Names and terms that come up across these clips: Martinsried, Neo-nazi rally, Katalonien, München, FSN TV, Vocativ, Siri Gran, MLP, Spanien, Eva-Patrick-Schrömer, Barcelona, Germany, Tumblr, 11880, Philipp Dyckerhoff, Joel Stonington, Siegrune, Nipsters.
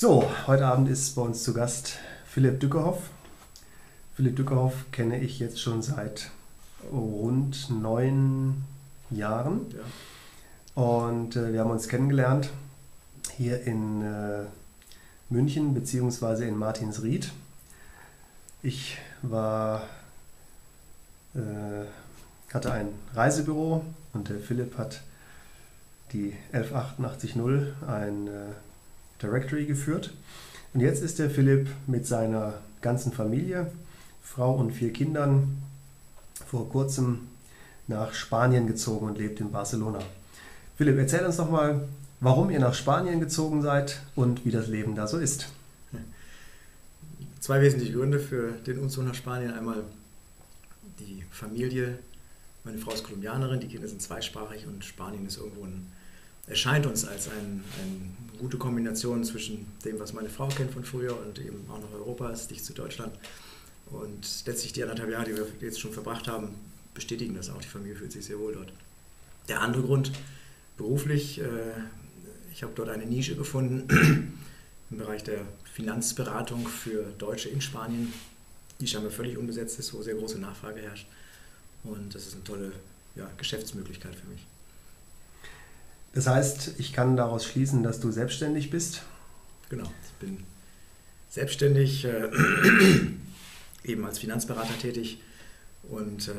So, heute Abend ist bei uns zu Gast Philipp Dyckerhoff. Philipp Dyckerhoff kenne ich jetzt schon seit rund 9 Jahren. Ja. Und wir haben uns kennengelernt hier in München bzw. in Martinsried. Ich war, hatte ein Reisebüro und der Philipp hat die 11880, ein Directory geführt. Und jetzt ist der Philipp mit seiner ganzen Familie, Frau und 4 Kindern, vor kurzem nach Spanien gezogen und lebt in Barcelona. Philipp, erzähl uns doch mal, warum ihr nach Spanien gezogen seid und wie das Leben da so ist. 2 wesentliche Gründe für den Umzug nach Spanien. Einmal die Familie. Meine Frau ist Kolumbianerin, die Kinder sind zweisprachig und Spanien ist irgendwo erscheint uns als eine gute Kombination zwischen dem, was meine Frau kennt von früher und eben auch noch Europa, ist dicht zu Deutschland. Und letztlich die 1,5 Jahre, die wir jetzt schon verbracht haben, bestätigen das auch. Die Familie fühlt sich sehr wohl dort. Der andere Grund, beruflich, ich habe dort eine Nische gefunden im Bereich der Finanzberatung für Deutsche in Spanien, die scheinbar völlig unbesetzt ist, wo sehr große Nachfrage herrscht. Und das ist eine tolle, ja, Geschäftsmöglichkeit für mich. Das heißt, ich kann daraus schließen, dass du selbstständig bist? Genau, ich bin selbstständig, eben als Finanzberater tätig und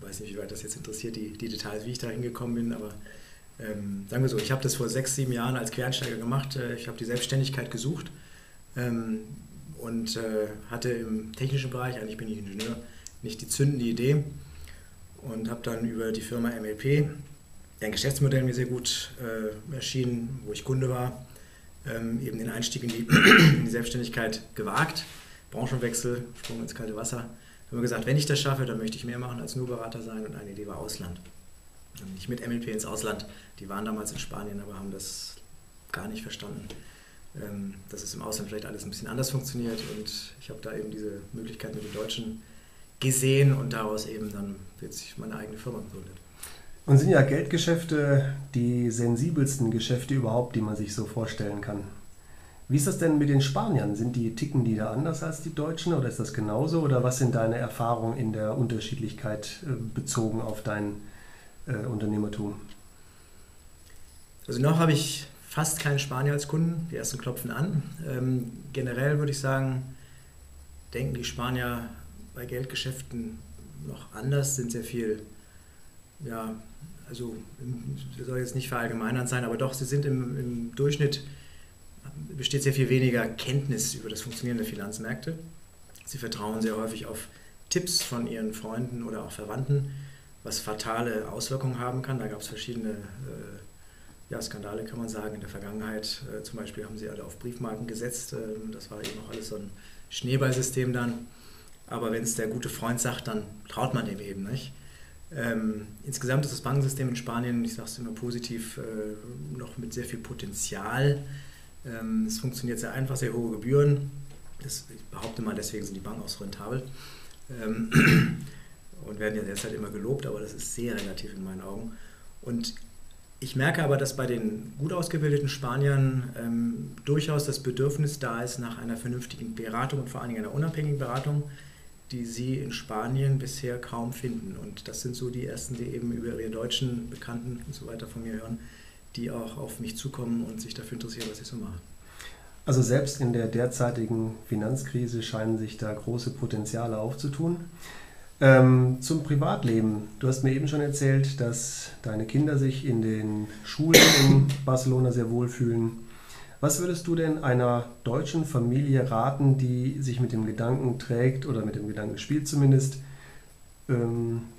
weiß nicht, wie weit das jetzt interessiert, die Details, wie ich da hingekommen bin, aber sagen wir so, ich habe das vor 6, 7 Jahren als Quereinsteiger gemacht, ich habe die Selbstständigkeit gesucht und hatte im technischen Bereich, eigentlich bin ich Ingenieur, nicht die zündende Idee und habe dann über die Firma MLP ein Geschäftsmodell mir sehr gut erschien, wo ich Kunde war, eben den Einstieg in die Selbstständigkeit gewagt, Branchenwechsel, Sprung ins kalte Wasser. Da haben wir gesagt, wenn ich das schaffe, dann möchte ich mehr machen als nur Berater sein und eine Idee war Ausland. Dann ich mit MLP ins Ausland, die waren damals in Spanien, aber haben das gar nicht verstanden, dass es im Ausland vielleicht alles ein bisschen anders funktioniert und ich habe da eben diese Möglichkeit mit den Deutschen gesehen und daraus eben dann wird sich meine eigene Firma gegründet. Und sind ja Geldgeschäfte die sensibelsten Geschäfte überhaupt, die man sich so vorstellen kann. Wie ist das denn mit den Spaniern? Ticken die da anders als die Deutschen oder ist das genauso? Oder was sind deine Erfahrungen in der Unterschiedlichkeit bezogen auf dein Unternehmertum? Also noch habe ich fast keinen Spanier als Kunden. Die ersten klopfen an. Generell würde ich sagen, denken die Spanier bei Geldgeschäften noch anders, sind sehr viel... Ja, also das soll jetzt nicht verallgemeinern sein, aber doch, sie sind im Durchschnitt, besteht sehr viel weniger Kenntnis über das Funktionieren der Finanzmärkte. Sie vertrauen sehr häufig auf Tipps von ihren Freunden oder auch Verwandten, was fatale Auswirkungen haben kann. Da gab es verschiedene Skandale, kann man sagen, in der Vergangenheit. Zum Beispiel haben sie alle auf Briefmarken gesetzt. Das war eben auch alles so ein Schneeballsystem dann. Aber wenn es der gute Freund sagt, dann traut man dem eben nicht. Insgesamt ist das Bankensystem in Spanien, ich sage es immer positiv, noch mit sehr viel Potenzial. Es funktioniert sehr einfach, sehr hohe Gebühren. Ich behaupte mal, deswegen sind die Banken auch so rentabel und werden ja derzeit immer gelobt, aber das ist sehr relativ in meinen Augen. Und ich merke aber, dass bei den gut ausgebildeten Spaniern durchaus das Bedürfnis da ist nach einer vernünftigen Beratung und vor allen Dingen einer unabhängigen Beratung, die sie in Spanien bisher kaum finden. Und das sind so die ersten, die eben über ihre deutschen Bekannten und so weiter von mir hören, die auch auf mich zukommen und sich dafür interessieren, was ich so mache. Also selbst in der derzeitigen Finanzkrise scheinen sich da große Potenziale aufzutun. Zum Privatleben. Du hast mir eben schon erzählt, dass deine Kinder sich in den Schulen in Barcelona sehr wohlfühlen. Was würdest du denn einer deutschen Familie raten, die sich mit dem Gedanken trägt oder mit dem Gedanken spielt zumindest,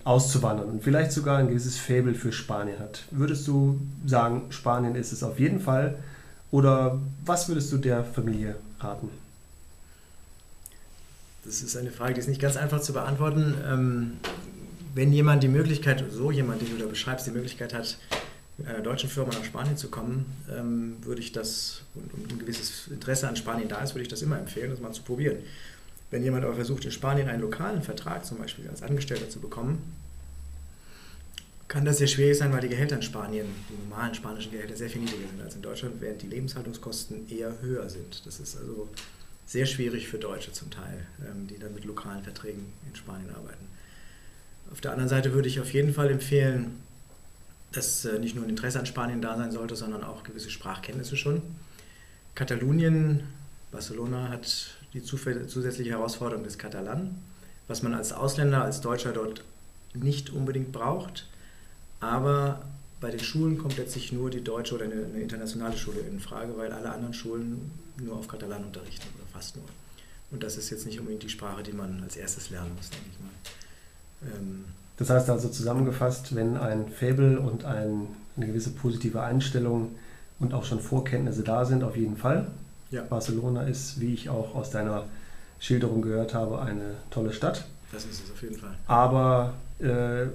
auszuwandern und vielleicht sogar ein gewisses Faible für Spanien hat? Würdest du sagen, Spanien ist es auf jeden Fall oder was würdest du der Familie raten? Das ist eine Frage, die ist nicht ganz einfach zu beantworten. Wenn jemand die Möglichkeit, so jemand, den du da beschreibst, die Möglichkeit hat, mit einer deutschen Firma nach Spanien zu kommen, würde ich das, und ein gewisses Interesse an Spanien da ist, würde ich das immer empfehlen, das mal zu probieren. Wenn jemand aber versucht, in Spanien einen lokalen Vertrag zum Beispiel als Angestellter zu bekommen, kann das sehr schwierig sein, weil die Gehälter in Spanien, die normalen spanischen Gehälter, sehr viel niedriger sind als in Deutschland, während die Lebenshaltungskosten eher höher sind. Das ist also sehr schwierig für Deutsche zum Teil, die dann mit lokalen Verträgen in Spanien arbeiten. Auf der anderen Seite würde ich auf jeden Fall empfehlen, dass nicht nur ein Interesse an Spanien da sein sollte, sondern auch gewisse Sprachkenntnisse schon. Katalonien, Barcelona hat die zusätzliche Herausforderung des Katalan, was man als Ausländer, als Deutscher dort nicht unbedingt braucht. Aber bei den Schulen kommt letztlich nur die deutsche oder eine internationale Schule in Frage, weil alle anderen Schulen nur auf Katalan unterrichten oder fast nur. Und das ist jetzt nicht unbedingt die Sprache, die man als erstes lernen muss, denke ich mal. Das heißt also zusammengefasst, wenn ein Faible und eine gewisse positive Einstellung und auch schon Vorkenntnisse da sind, auf jeden Fall. Ja. Barcelona ist, wie ich auch aus deiner Schilderung gehört habe, eine tolle Stadt. Das ist es auf jeden Fall. Aber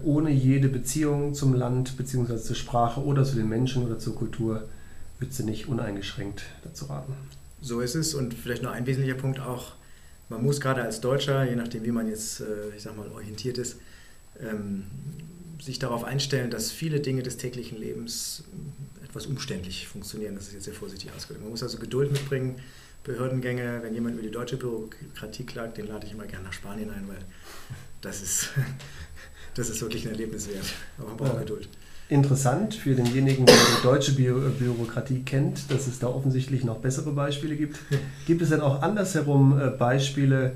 ohne jede Beziehung zum Land bzw. zur Sprache oder zu den Menschen oder zur Kultur würdest du nicht uneingeschränkt dazu raten. So ist es, und vielleicht noch ein wesentlicher Punkt auch, man muss gerade als Deutscher, je nachdem wie man jetzt, ich sag mal, orientiert ist, sich darauf einstellen, dass viele Dinge des täglichen Lebens etwas umständlich funktionieren. Das ist jetzt sehr vorsichtig ausgedrückt. Man muss also Geduld mitbringen, Behördengänge. Wenn jemand über die deutsche Bürokratie klagt, den lade ich immer gerne nach Spanien ein, weil das ist wirklich ein Erlebnis wert. Aber man braucht Geduld. Interessant für denjenigen, der die deutsche Bürokratie kennt, dass es da offensichtlich noch bessere Beispiele gibt. Gibt es denn auch andersherum Beispiele,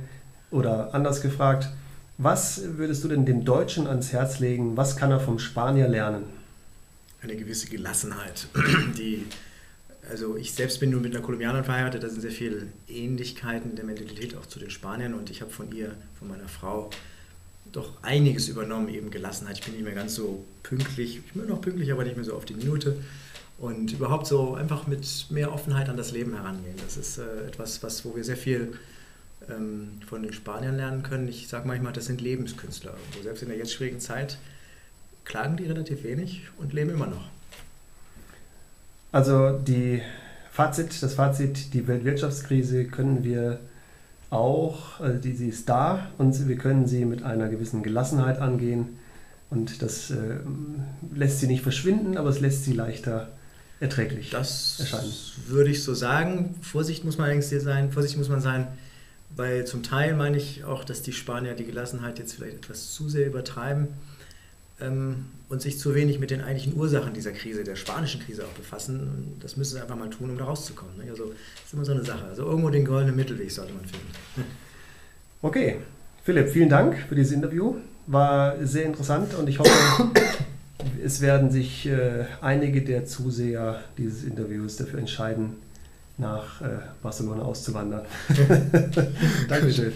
oder anders gefragt, was würdest du denn dem Deutschen ans Herz legen? Was kann er vom Spanier lernen? Eine gewisse Gelassenheit. Also ich selbst bin nur mit einer Kolumbianerin verheiratet, da sind sehr viele Ähnlichkeiten der Mentalität auch zu den Spaniern, und ich habe von ihr, von meiner Frau, doch einiges übernommen, eben Gelassenheit. Ich bin nicht mehr ganz so pünktlich, ich bin noch pünktlich, aber nicht mehr so auf die Minute, und überhaupt so einfach mit mehr Offenheit an das Leben herangehen. Das ist etwas, wo wir sehr viel von den Spaniern lernen können. Ich sage manchmal, das sind Lebenskünstler. Also selbst in der jetzt schwierigen Zeit klagen die relativ wenig und leben immer noch. Also das Fazit, die Weltwirtschaftskrise können wir auch, also die ist da, und wir können sie mit einer gewissen Gelassenheit angehen, und das lässt sie nicht verschwinden, aber es lässt sie leichter erträglich erscheinen. Das würde ich so sagen. Vorsichtig muss man sein, weil zum Teil meine ich auch, dass die Spanier die Gelassenheit jetzt vielleicht etwas zu sehr übertreiben und sich zu wenig mit den eigentlichen Ursachen dieser Krise, der spanischen Krise auch befassen. Und das müssen sie einfach mal tun, um da rauszukommen. Also das ist immer so eine Sache. Also irgendwo den goldenen Mittelweg sollte man finden. Okay, Philipp, vielen Dank für dieses Interview. War sehr interessant, und ich hoffe, es werden sich einige der Zuseher dieses Interviews dafür entscheiden, nach Barcelona auszuwandern. Dankeschön.